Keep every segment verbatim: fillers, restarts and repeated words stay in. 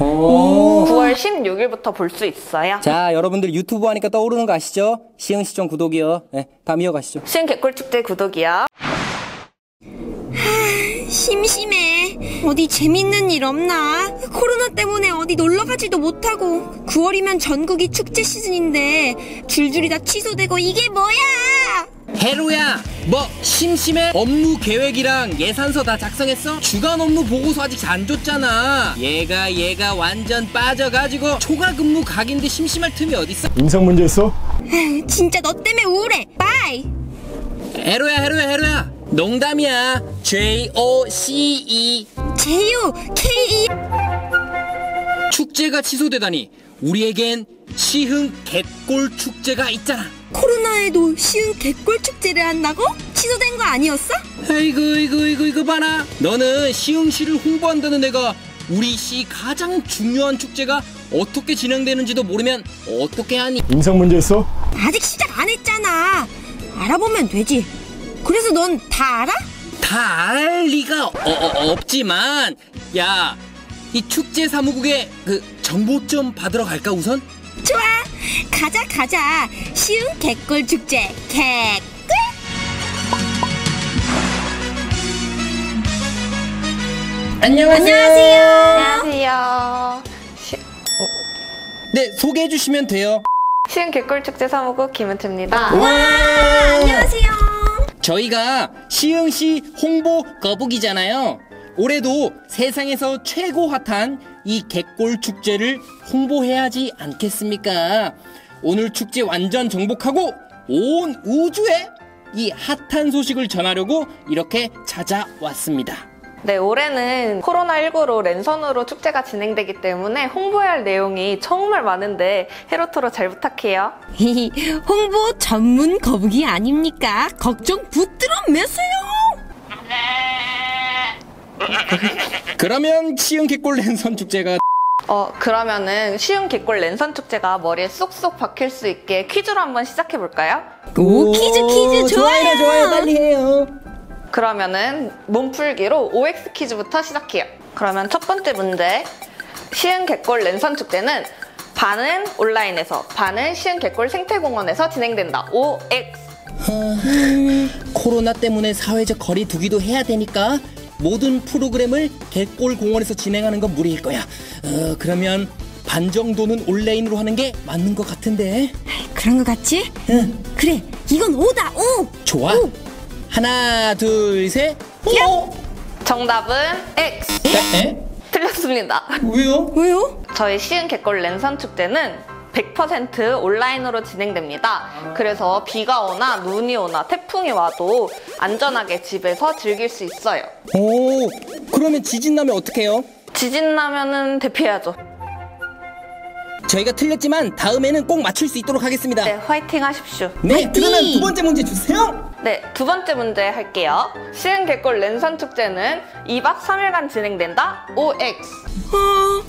구월 십육일부터 볼 수 있어요. 자, 여러분들 유튜브 하니까 떠오르는 거 아시죠? 시흥시청 구독이요. 네, 다음 이어가시죠. 시흥갯골축제 구독이요. 심심해. 어디 재밌는 일 없나? 코로나 때문에 어디 놀러가지도 못하고 구월이면 전국이 축제 시즌인데 줄줄이 다 취소되고 이게 뭐야? 해로야, 뭐 심심해? 업무 계획이랑 예산서 다 작성했어? 주간 업무 보고서 아직 안 줬잖아. 얘가 얘가 완전 빠져가지고 초과 근무 각인데 심심할 틈이 어딨어? 인상 문제 있어? 에휴, 진짜 너 때문에 우울해. 바이. 해로야 해로야 해로야. 농담이야. 제이 오 씨 이 제이 오 케이 이 축제가 취소되다니 우리에겐 시흥 갯골축제가 있잖아. 코로나에도 시흥 갯골축제를 한다고? 취소된 거 아니었어? 에이구 이구 이구 이거 봐라. 너는 시흥시를 홍보한다는 애가 우리 시 가장 중요한 축제가 어떻게 진행되는지도 모르면 어떻게 하니? 인상 문제 있어? 아직 시작 안 했잖아. 알아보면 되지. 그래서 넌 다 알아? 다 알 리가 어, 어, 없지만 야, 이 축제 사무국에 그 정보 좀 받으러 갈까 우선? 좋아, 가자 가자. 시흥 갯골 축제 갯. 안녕하세요. 안녕하세요. 안녕하세요. 시... 어. 네, 소개해 주시면 돼요. 시흥 갯골 축제 사무국 김은트입니다. 와, 안녕하세요. 저희가 시흥시 홍보 거북이잖아요. 올해도 세상에서 최고 핫한 이 갯골 축제를 홍보해야지 않겠습니까? 오늘 축제 완전 정복하고 온 우주에 이 핫한 소식을 전하려고 이렇게 찾아왔습니다. 네, 올해는 코로나 일구로 랜선으로 축제가 진행되기 때문에 홍보해야 할 내용이 정말 많은데 해로 토로 잘 부탁해요. 홍보 전문 거북이 아닙니까? 걱정 붙들어 매세요. 그러면 시흥 갯골 랜선 축제가 어 그러면은 시흥 갯골 랜선 축제가 머리에 쏙쏙 박힐 수 있게 퀴즈로 한번 시작해 볼까요? 오, 퀴즈 퀴즈 좋아요. 좋아요 좋아요 빨리 해요. 그러면은 몸풀기로 오 엑스 퀴즈부터 시작해요. 그러면 첫 번째 문제. 시흥 갯골 랜선 축제는 반은 온라인에서 반은 시흥 갯골 생태공원에서 진행된다. 오 엑스. 코로나 때문에 사회적 거리 두기도 해야 되니까 모든 프로그램을 갯골 공원에서 진행하는 건 무리일 거야. 어, 그러면 반 정도는 온라인으로 하는 게 맞는 것 같은데. 그런 것 같지? 응. 그래, 이건 오다 오. 좋아. 오. 하나, 둘, 셋, 오! 정답은 엑스! 에? 틀렸습니다. 왜요? 왜요? 저희 시흥 갯골 랜선 축제는 백 퍼센트 온라인으로 진행됩니다. 그래서 비가 오나 눈이 오나 태풍이 와도 안전하게 집에서 즐길 수 있어요. 오, 그러면 지진 나면 어떡해요? 지진 나면은 대피해야죠. 저희가 틀렸지만 다음에는 꼭 맞출 수 있도록 하겠습니다. 네, 화이팅 하십시오. 네, 화이팅! 그러면 두 번째 문제 주세요. 네, 두 번째 문제 할게요. 시흥 갯골 랜선 축제는 이박 삼일간 진행된다. 오 엑스. 어,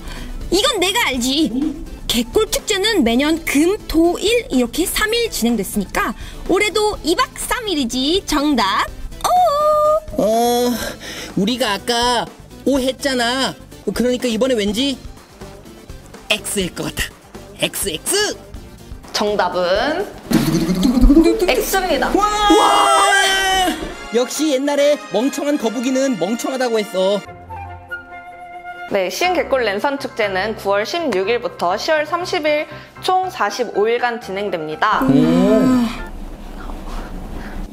이건 내가 알지. 갯골 축제는 매년 금, 토, 일 이렇게 삼 일 진행됐으니까 올해도 이박 삼일이지. 정답. 오. 어, 우리가 아까 오 했잖아. 그러니까 이번에 왠지 X일 것 같아. 엑스 엑스. 정답은 X입니다. 와! 와! 역시 옛날에 멍청한 거북이는 멍청하다고 했어. 네, 시흥 갯골 랜선 축제는 구월 십육일부터 시월 삼십일 총 사십오일간 진행됩니다. 음.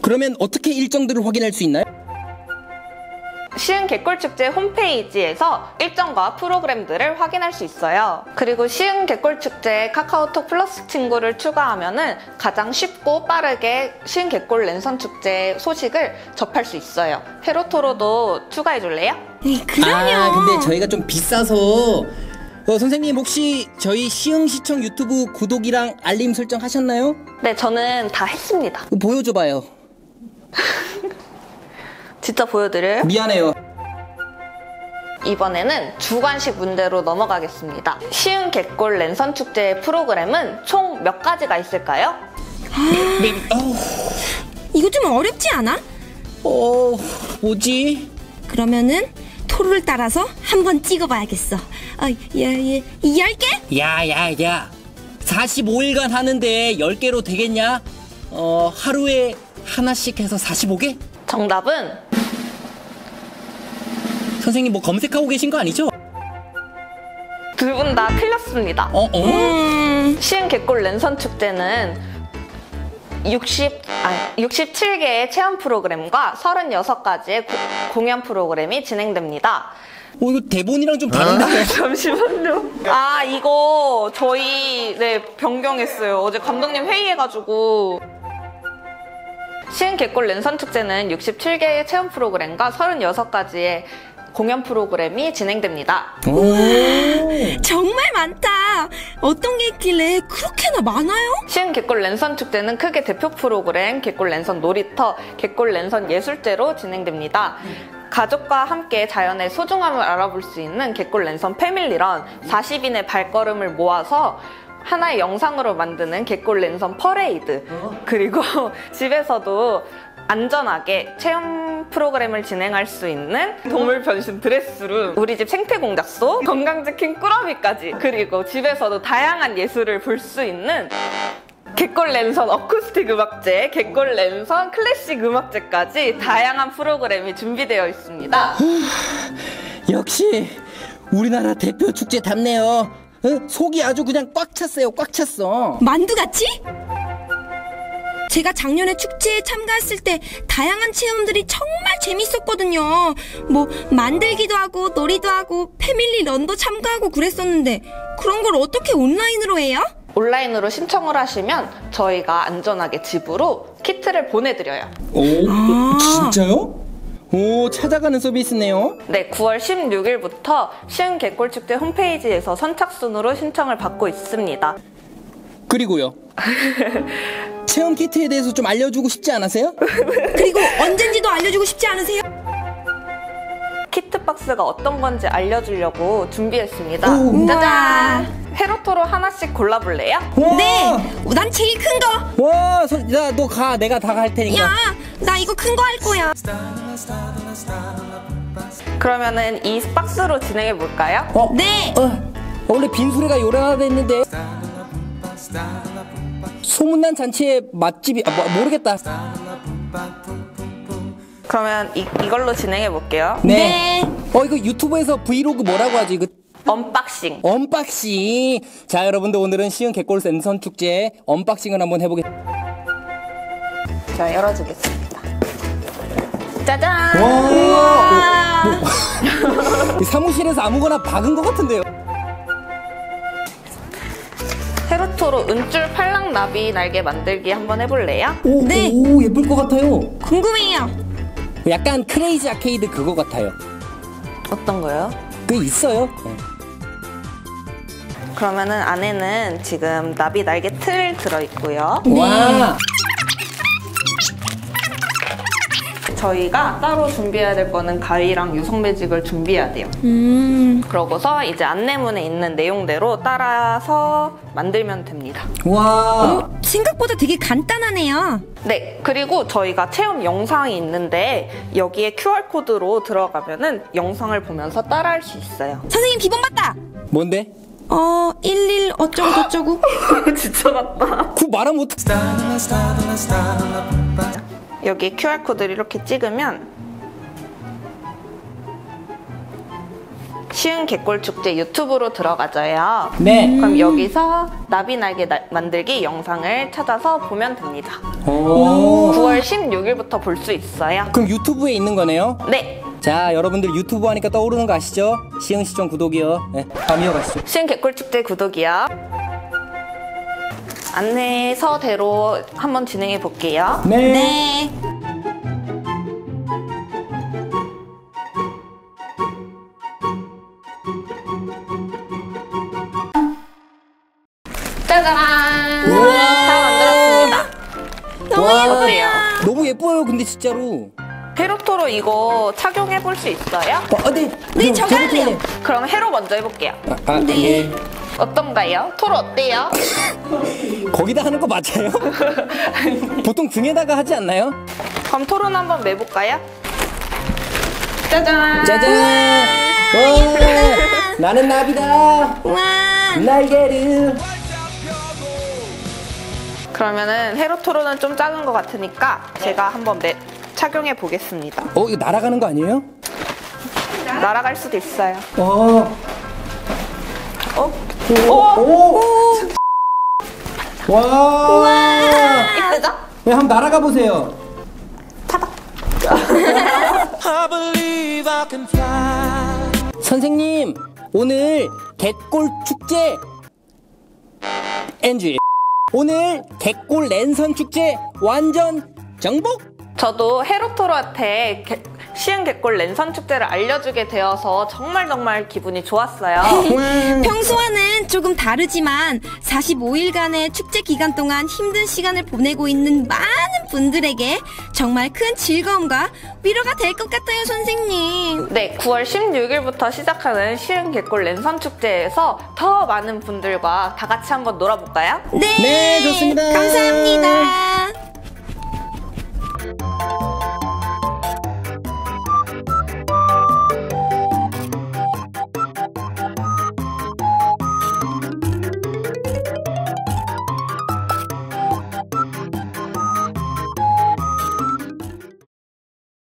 그러면 어떻게 일정들을 확인할 수 있나요? 시흥 갯골축제 홈페이지에서 일정과 프로그램들을 확인할 수 있어요. 그리고 시흥 갯골축제 카카오톡 플러스 친구를 추가하면은 가장 쉽고 빠르게 시흥 갯골 랜선 축제 소식을 접할 수 있어요. 해로토로도 추가해 줄래요? 네, 그럼요. 아, 근데 저희가 좀 비싸서 어, 선생님 혹시 저희 시흥시청 유튜브 구독이랑 알림 설정 하셨나요? 네, 저는 다 했습니다. 보여줘봐요. 진짜 보여드려요? 미안해요. 이번에는 주관식 문제로 넘어가겠습니다. 시흥 갯골 랜선 축제 프로그램은 총 몇 가지가 있을까요? 이거 좀 어렵지 않아? 어... 뭐지? 그러면은 토로를 따라서 한번 찍어봐야겠어. 아, 예, 예, 열 개? 야, 야, 야. 사십오 일간 하는데 열 개로 되겠냐? 어, 하루에 하나씩 해서 사십오 개? 정답은? 선생님 뭐 검색하고 계신 거 아니죠? 두 분 다 틀렸습니다. 어, 어? 음. 시흥 갯골 랜선 축제는 육십, 아니, 육십칠 개의 체험 프로그램과 서른여섯 가지의 고, 공연 프로그램이 진행됩니다. 오, 이거 대본이랑 좀 다른데? 아, 잠시만요. 아, 이거 저희 네 변경했어요. 어제 감독님 회의해가지고. 시흥 갯골 랜선 축제는 육십칠 개의 체험 프로그램과 서른여섯 가지의 공연 프로그램이 진행됩니다. 오, 정말 많다. 어떤 게 있길래 그렇게나 많아요? 시흥 갯골 랜선 축제는 크게 대표 프로그램 갯골 랜선 놀이터, 갯골 랜선 예술제로 진행됩니다. 가족과 함께 자연의 소중함을 알아볼 수 있는 갯골 랜선 패밀리런, 사십 인의 발걸음을 모아서 하나의 영상으로 만드는 갯골 랜선 퍼레이드, 그리고 집에서도 안전하게 체험 프로그램을 진행할 수 있는 동물 변신 드레스룸, 우리 집 생태 공작소, 건강 지킨 꾸러미까지, 그리고 집에서도 다양한 예술을 볼 수 있는 갯골랜선 어쿠스틱 음악제, 갯골랜선 클래식 음악제까지 다양한 프로그램이 준비되어 있습니다. 역시 우리나라 대표 축제답네요. 속이 아주 그냥 꽉 찼어요. 꽉 찼어. 만두같이? 제가 작년에 축제에 참가했을 때 다양한 체험들이 정말 재밌었거든요. 뭐 만들기도 하고 놀이도 하고 패밀리런도 참가하고 그랬었는데, 그런 걸 어떻게 온라인으로 해요? 온라인으로 신청을 하시면 저희가 안전하게 집으로 키트를 보내드려요. 오, 아, 진짜요? 오, 찾아가는 서비스네요. 네, 구월 십육일부터 시흥 갯골축제 홈페이지에서 선착순으로 신청을 받고 있습니다. 그리고요. 체험 키트에 대해서 좀 알려주고 싶지 않으세요? 그리고 언젠지도 알려주고 싶지 않으세요? 키트 박스가 어떤 건지 알려주려고 준비했습니다. 오, 짜잔! 해로 토로 하나씩 골라볼래요? 와, 네! 난 제일 큰 거! 와, 야, 너 가. 내가 다 할 테니까. 야, 나 이거 큰 거 할 거야. 그러면은 이 박스로 진행해볼까요? 어, 네! 어, 원래 빈소리가 요란하다 했는데 소문난 잔치의 맛집이, 아, 뭐, 모르겠다. 그러면 이, 이걸로 진행해 볼게요. 네. 네. 어, 이거 유튜브에서 브이로그 뭐라고 하지? 이거 언박싱. 언박싱. 자, 여러분들 오늘은 시흥 갯골랜선 축제 언박싱을 한번 해보겠습니다. 자, 열어주겠습니다. 짜잔. 우와. 뭐, 뭐. 사무실에서 아무거나 박은 것 같은데요. 해로토로 은줄 팔랑나비 날개 만들기 한번 해볼래요? 오, 네. 오, 예쁠 것 같아요. 궁금해요. 약간 크레이지 아케이드 그거 같아요. 어떤 거요? 그 있어요. 네. 그러면은 안에는 지금 나비 날개 틀 들어있고요. 네. 와. 저희가 따로 준비해야 될 거는 가위랑 유성 매직을 준비해야 돼요. 음. 그러고서 이제 안내문에 있는 내용대로 따라서 만들면 됩니다. 와. 어, 생각보다 되게 간단하네요. 네, 그리고 저희가 체험 영상이 있는데 여기에 큐알코드로 들어가면은 영상을 보면서 따라할 수 있어요. 선생님 기본 맞다! 뭔데? 어, 일일 어쩌고저쩌고. 진짜 맞다. 그거 말하면 어떡해. 여기 큐알코드를 이렇게 찍으면 시흥 갯골축제 유튜브로 들어가져요. 네. 그럼 여기서 나비 날개 나, 만들기 영상을 찾아서 보면 됩니다. 오. 구월 십육일부터 볼 수 있어요. 그럼 유튜브에 있는 거네요? 네. 자, 여러분들 유튜브 하니까 떠오르는 거 아시죠? 시흥시청 구독이요. 네, 다음 이어가시죠. 시흥 갯골축제 구독이요. 안내서대로 한번 진행해 볼게요. 네. 네. 짜잔! 우와! 다 만들었습니다. 너무 예쁘네요. 너무 예뻐요, 근데 진짜로. 해로토로 이거 착용해 볼 수 있어요? 어, 네. 네, 저거 할래요. 그럼 해로 먼저 해볼게요. 아, 아, 네. 네. 어떤가요? 토로 어때요? 거기다 하는 거 맞아요? 보통 등에다가 하지 않나요? 그럼 토론 한번 매볼까요? 짜잔! 짜잔! 와! 나는 나비다! 와! 날개를! 그러면은 해로 토로는 좀 작은 것 같으니까 제가 한번 내, 착용해 보겠습니다. 어? 이거 날아가는 거 아니에요? 날아갈 수도 있어요. 어. 어? 오! 오! 오! 와! 우와! 이쁘죠? 네, 한번 날아가 보세요. 타박! 선생님, 오늘 갯골축제 엔지 오늘 갯골랜선 축제 완전 정복! 저도 해로토로한테 시흥갯골랜선 축제를 알려주게 되어서 정말 정말 기분이 좋았어요. 평소와는 조금 다르지만 사십오 일간의 축제 기간 동안 힘든 시간을 보내고 있는 많은 분들에게 정말 큰 즐거움과 위로가 될 것 같아요, 선생님. 네, 구월 십육일부터 시작하는 시흥갯골랜선 축제에서 더 많은 분들과 다 같이 한번 놀아볼까요? 네, 네 좋습니다. 감사합니다.